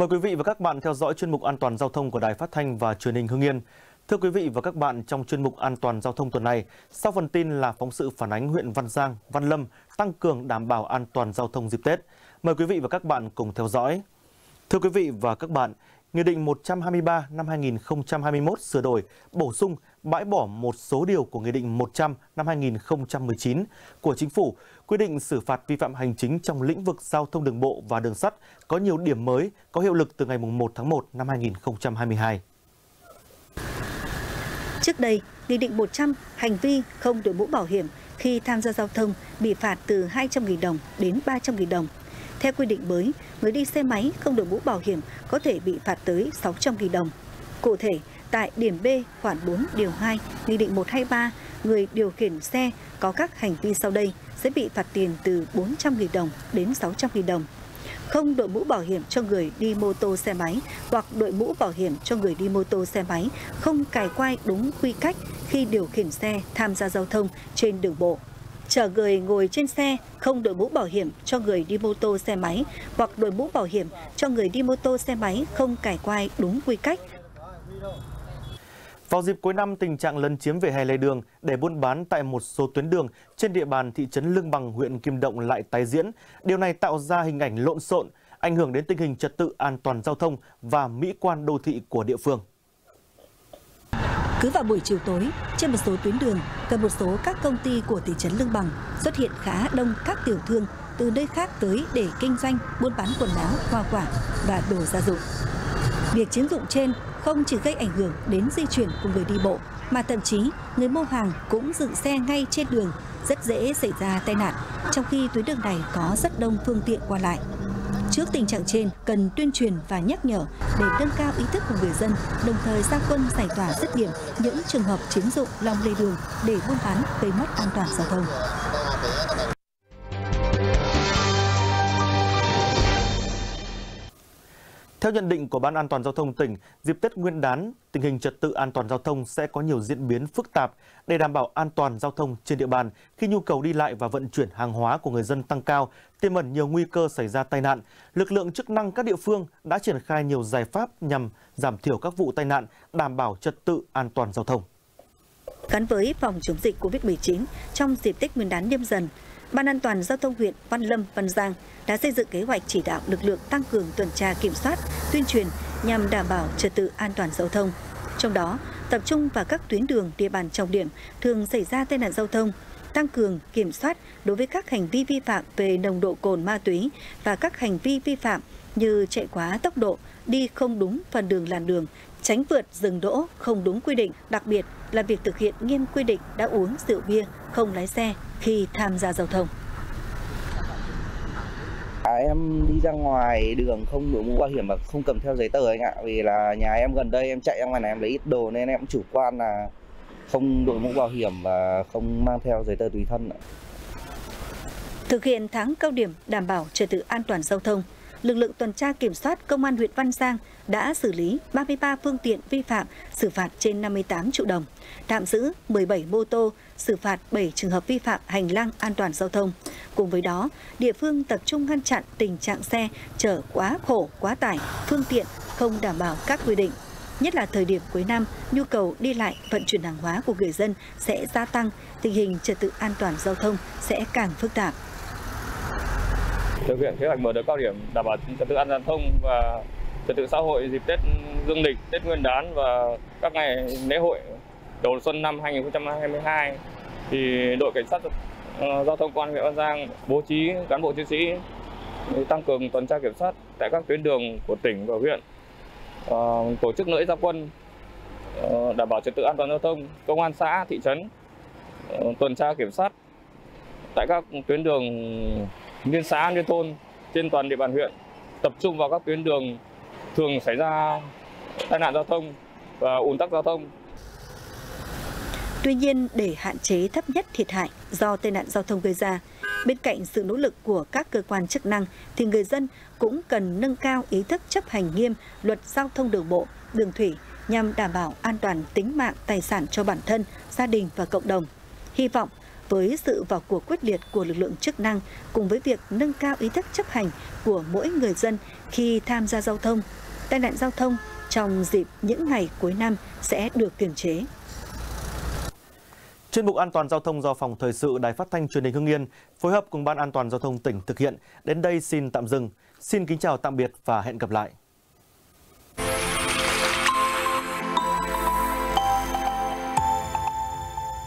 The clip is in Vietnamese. Mời quý vị và các bạn theo dõi chuyên mục An toàn giao thông của Đài Phát thanh và Truyền hình Hưng Yên. Thưa quý vị và các bạn, trong chuyên mục An toàn giao thông tuần này, sau phần tin là phóng sự phản ánh huyện Văn Giang, Văn Lâm tăng cường đảm bảo an toàn giao thông dịp Tết. Mời quý vị và các bạn cùng theo dõi. Thưa quý vị và các bạn, Nghị định 123 năm 2021 sửa đổi, bổ sung, bãi bỏ một số điều của Nghị định 100 năm 2019 của Chính phủ quy định xử phạt vi phạm hành chính trong lĩnh vực giao thông đường bộ và đường sắt có nhiều điểm mới, có hiệu lực từ ngày 1 tháng 1 năm 2022. Trước đây, Nghị định 100 hành vi không đội mũ bảo hiểm khi tham gia giao thông bị phạt từ 200.000 đồng đến 300.000 đồng. Theo quy định mới, người đi xe máy không đội mũ bảo hiểm có thể bị phạt tới 600.000 đồng. Cụ thể, tại điểm B khoản 4 điều 2 Nghị định 123, người điều khiển xe có các hành vi sau đây sẽ bị phạt tiền từ 400.000 đồng đến 600.000 đồng. Không đội mũ bảo hiểm cho người đi mô tô xe máy hoặc đội mũ bảo hiểm cho người đi mô tô xe máy không cài quai đúng quy cách khi điều khiển xe tham gia giao thông trên đường bộ. Chở người ngồi trên xe không đội mũ bảo hiểm cho người đi mô tô xe máy hoặc đội mũ bảo hiểm cho người đi mô tô xe máy không cài quai đúng quy cách. Vào dịp cuối năm, tình trạng lấn chiếm vỉa hè lề đường để buôn bán tại một số tuyến đường trên địa bàn thị trấn Lương Bằng, huyện Kim Động lại tái diễn. Điều này tạo ra hình ảnh lộn xộn, ảnh hưởng đến tình hình trật tự an toàn giao thông và mỹ quan đô thị của địa phương. Cứ vào buổi chiều tối, trên một số tuyến đường, gần một số các công ty của thị trấn Lương Bằng xuất hiện khá đông các tiểu thương từ nơi khác tới để kinh doanh, buôn bán quần áo, hoa quả và đồ gia dụng. Việc chiếm dụng trên không chỉ gây ảnh hưởng đến di chuyển của người đi bộ, mà thậm chí người mua hàng cũng dựng xe ngay trên đường, rất dễ xảy ra tai nạn, trong khi tuyến đường này có rất đông phương tiện qua lại. Trước tình trạng trên, cần tuyên truyền và nhắc nhở để nâng cao ý thức của người dân, đồng thời ra quân giải tỏa dứt điểm những trường hợp chiếm dụng lòng lề đường để buôn bán gây mất an toàn giao thông. Theo nhận định của Ban An toàn Giao thông tỉnh, dịp Tết Nguyên đán, tình hình trật tự an toàn giao thông sẽ có nhiều diễn biến phức tạp. Để đảm bảo an toàn giao thông trên địa bàn, khi nhu cầu đi lại và vận chuyển hàng hóa của người dân tăng cao, tiềm ẩn nhiều nguy cơ xảy ra tai nạn, lực lượng chức năng các địa phương đã triển khai nhiều giải pháp nhằm giảm thiểu các vụ tai nạn, đảm bảo trật tự an toàn giao thông. Gắn với phòng chống dịch COVID-19 trong dịp Tết Nguyên đán Nhâm Dần, Ban An toàn Giao thông huyện Văn Lâm, Văn Giang đã xây dựng kế hoạch chỉ đạo lực lượng tăng cường tuần tra kiểm soát, tuyên truyền nhằm đảm bảo trật tự an toàn giao thông. Trong đó, tập trung vào các tuyến đường địa bàn trọng điểm thường xảy ra tai nạn giao thông, tăng cường kiểm soát đối với các hành vi vi phạm về nồng độ cồn, ma túy và các hành vi vi phạm như chạy quá tốc độ, đi không đúng phần đường làn đường, tránh vượt dừng đỗ không đúng quy định, đặc biệt là việc thực hiện nghiêm quy định đã uống rượu bia không lái xe khi tham gia giao thông. Em đi ra ngoài đường không đội mũ bảo hiểm và không cầm theo giấy tờ anh ạ, vì là nhà em gần đây em chạy ra ngoài này em lấy ít đồ nên em chủ quan là không đội mũ bảo hiểm và không mang theo giấy tờ tùy thân. Thực hiện tháng cao điểm đảm bảo trật tự an toàn giao thông, lực lượng tuần tra kiểm soát công an huyện Văn Giang đã xử lý 33 phương tiện vi phạm, xử phạt trên 58 triệu đồng, tạm giữ 17 mô tô, xử phạt 7 trường hợp vi phạm hành lang an toàn giao thông. Cùng với đó, địa phương tập trung ngăn chặn tình trạng xe chở quá khổ, quá tải, phương tiện không đảm bảo các quy định. Nhất là thời điểm cuối năm, nhu cầu đi lại, vận chuyển hàng hóa của người dân sẽ gia tăng, tình hình trật tự an toàn giao thông sẽ càng phức tạp. Thực hiện kế hoạch mở đợt cao điểm đảm bảo trật tự an toàn giao thông và trật tự xã hội dịp Tết Dương lịch, Tết Nguyên đán và các ngày lễ hội đầu xuân năm 2022 thì đội cảnh sát giao thông công an huyện Văn Giang bố trí cán bộ chiến sĩ tăng cường tuần tra kiểm soát tại các tuyến đường của tỉnh và huyện, tổ chức lễ gia quân đảm bảo trật tự an toàn giao thông, công an xã, thị trấn tuần tra kiểm soát tại các tuyến đường liên xã, liên thôn trên toàn địa bàn huyện, tập trung vào các tuyến đường thường xảy ra tai nạn giao thông và ùn tắc giao thông. Tuy nhiên, để hạn chế thấp nhất thiệt hại do tai nạn giao thông gây ra, bên cạnh sự nỗ lực của các cơ quan chức năng thì người dân cũng cần nâng cao ý thức chấp hành nghiêm luật giao thông đường bộ, đường thủy nhằm đảm bảo an toàn tính mạng, tài sản cho bản thân, gia đình và cộng đồng. Hy vọng với sự vào cuộc quyết liệt của lực lượng chức năng cùng với việc nâng cao ý thức chấp hành của mỗi người dân khi tham gia giao thông, tai nạn giao thông trong dịp những ngày cuối năm sẽ được kiềm chế. Chuyên mục An toàn giao thông do Phòng Thời sự Đài Phát thanh Truyền hình Hưng Yên phối hợp cùng Ban An toàn Giao thông tỉnh thực hiện đến đây xin tạm dừng. Xin kính chào tạm biệt và hẹn gặp lại.